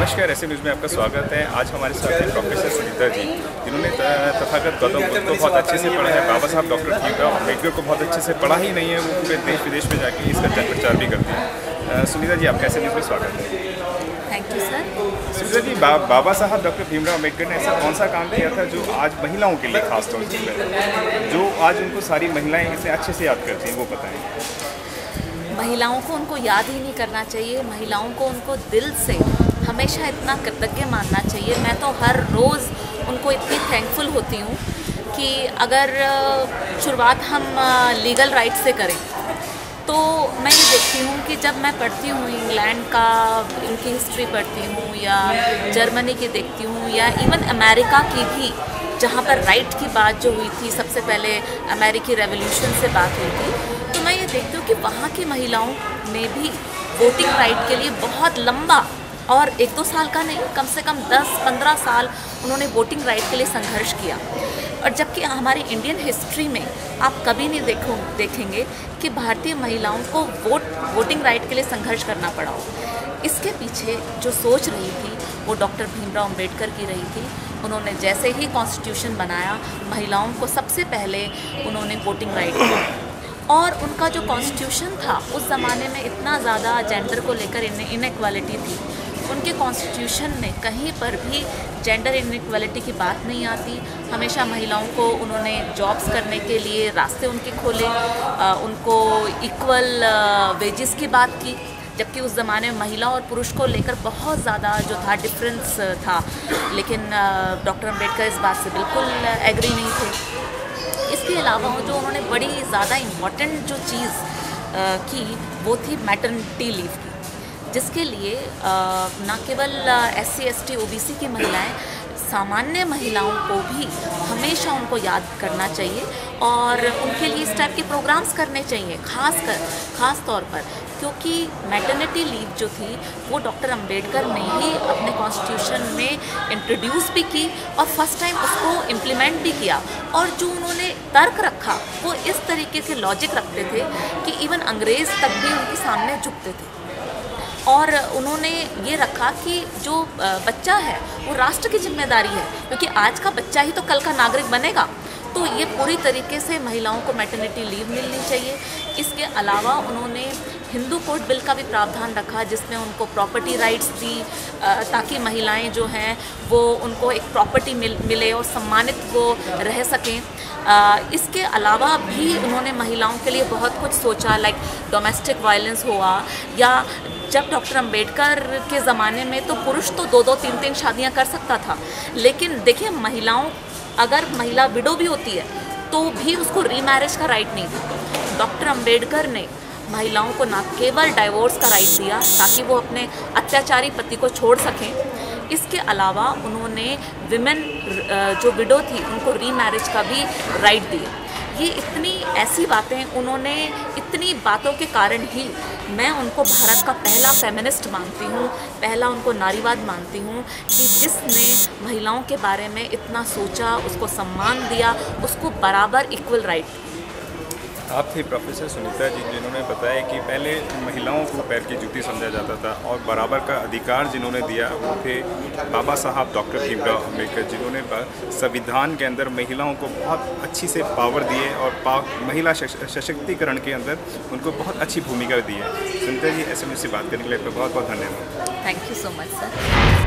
नमस्कार, ऐसे न्यूज़ में आपका स्वागत है। आज हमारे साथ हैं प्रोफेसर सुनीता जी, जिन्होंने तथागत गौतम बुद्ध को बहुत अच्छे से पढ़ा है, बाबा साहब डॉक्टर भीमराव अम्बेडकर को बहुत अच्छे से पढ़ा ही नहीं है, वो पूरे देश विदेश में जाके इसका जन प्रचार भी करती है। सुनीता जी, आपका ऐसे न्यूज़ में स्वागत है। Thank you sir. Sunita ji, Baba Sahab doctor Bhimrao Ambedkar ने ऐसा कौन सा काम किया था जो आज महिलाओं के लिए खास तौर पर, जो आज उनको सारी महिलाएँ इसे अच्छे से याद करती हैं, वो बताएँ। महिलाओं को उनको याद ही नहीं करना चाहिए, महिलाओं को उनको दिल से हमेशा इतना कृतज्ञ मानना चाहिए। मैं तो हर रोज़ उनको इतनी थैंकफुल होती हूँ कि अगर शुरुआत हम लीगल राइट से करें तो मैं ये देखती हूँ कि जब मैं पढ़ती हूँ इंग्लैंड का, उनकी हिस्ट्री पढ़ती हूँ या जर्मनी की देखती हूँ या इवन अमेरिका की भी, जहाँ पर राइट की बात जो हुई थी, सबसे पहले अमेरिकी रेवोल्यूशन से बात हुई थी, तो मैं ये देखती हूँ कि वहाँ की महिलाओं ने भी वोटिंग राइट के लिए बहुत लंबा, और 1-2 साल का नहीं, कम से कम 10-15 साल उन्होंने वोटिंग राइट के लिए संघर्ष किया। और जबकि हमारी इंडियन हिस्ट्री में आप कभी नहीं देखेंगे कि भारतीय महिलाओं को वोटिंग राइट के लिए संघर्ष करना पड़ा हो। इसके पीछे जो सोच रही थी वो डॉक्टर भीमराव अम्बेडकर की रही थी। उन्होंने जैसे ही कॉन्स्टिट्यूशन बनाया, महिलाओं को सबसे पहले उन्होंने वोटिंग राइट दिया, और उनका जो कॉन्स्टिट्यूशन था उस ज़माने में इतना ज़्यादा जेंडर को लेकर इनइक्वालिटी थी, उनके कॉन्स्टिट्यूशन में कहीं पर भी जेंडर इनइक्वालिटी की बात नहीं आती। हमेशा महिलाओं को उन्होंने जॉब्स करने के लिए रास्ते उनके खोले, उनको इक्वल वेजेस की बात की, जबकि उस ज़माने में महिला और पुरुष को लेकर बहुत ज़्यादा जो था डिफरेंस था, लेकिन डॉक्टर अम्बेडकर इस बात से बिल्कुल एग्री नहीं थे। इसके अलावा जो उन्होंने बड़ी ज़्यादा इम्पॉर्टेंट जो चीज़ की वो थी मैटरनिटी लीव की, जिसके लिए ना केवल SC, ST, OBC की महिलाएं, सामान्य महिलाओं को भी हमेशा उनको याद करना चाहिए और उनके लिए इस टाइप के प्रोग्राम्स करने चाहिए, खास तौर पर क्योंकि मैटरनिटी लीव जो थी वो डॉक्टर अम्बेडकर ने ही अपने कॉन्स्टिट्यूशन में इंट्रोड्यूस भी की और फर्स्ट टाइम उसको इम्प्लीमेंट भी किया। और जो उन्होंने तर्क रखा वो इस तरीके से लॉजिक रखते थे कि इवन अंग्रेज़ तक भी उनके सामने झुकते थे, और उन्होंने ये रखा कि जो बच्चा है वो राष्ट्र की जिम्मेदारी है, क्योंकि आज का बच्चा ही तो कल का नागरिक बनेगा। तो ये पूरी तरीके से महिलाओं को मैटरनिटी लीव मिलनी चाहिए। इसके अलावा उन्होंने हिंदू कोड बिल का भी प्रावधान रखा, जिसमें उनको प्रॉपर्टी राइट्स दी, ताकि महिलाएं जो हैं वो उनको एक प्रॉपर्टी मिले और सम्मानित वो रह सकें। इसके अलावा भी उन्होंने महिलाओं के लिए बहुत कुछ सोचा, लाइक डोमेस्टिक वायलेंस हुआ, या जब डॉक्टर अम्बेडकर के ज़माने में तो पुरुष तो 2-2, 3-3 शादियां कर सकता था, लेकिन देखिए महिलाओं, अगर महिला विडो भी होती है तो भी उसको रीमैरिज का राइट नहीं था। डॉक्टर अम्बेडकर ने महिलाओं को ना केवल डाइवोर्स का राइट दिया ताकि वो अपने अत्याचारी पति को छोड़ सकें, इसके अलावा उन्होंने विमेन जो विडो थी उनको रीमैरिज का भी राइट दिया। ये इतनी ऐसी बातें उन्होंने, इतनी बातों के कारण ही मैं उनको भारत का पहला फेमिनिस्ट मानती हूँ, पहला उनको नारीवाद मानती हूँ कि जिसने महिलाओं के बारे में इतना सोचा, उसको सम्मान दिया, उसको बराबर इक्वल राइट। आप थे प्रोफेसर सुनीता जी, जिन्होंने बताया कि पहले महिलाओं को पैर की जूती समझा जाता था, और बराबर का अधिकार जिन्होंने दिया वो थे बाबा साहब डॉक्टर भीमराव अम्बेडकर, जिन्होंने संविधान के अंदर महिलाओं को बहुत अच्छी से पावर दिए और महिला सशक्तिकरण के अंदर उनको बहुत अच्छी भूमिका दी है। सुनीता जी, ऐसे मुझसे बात करने के लिए आपका बहुत बहुत धन्यवाद। Thank you so much sir.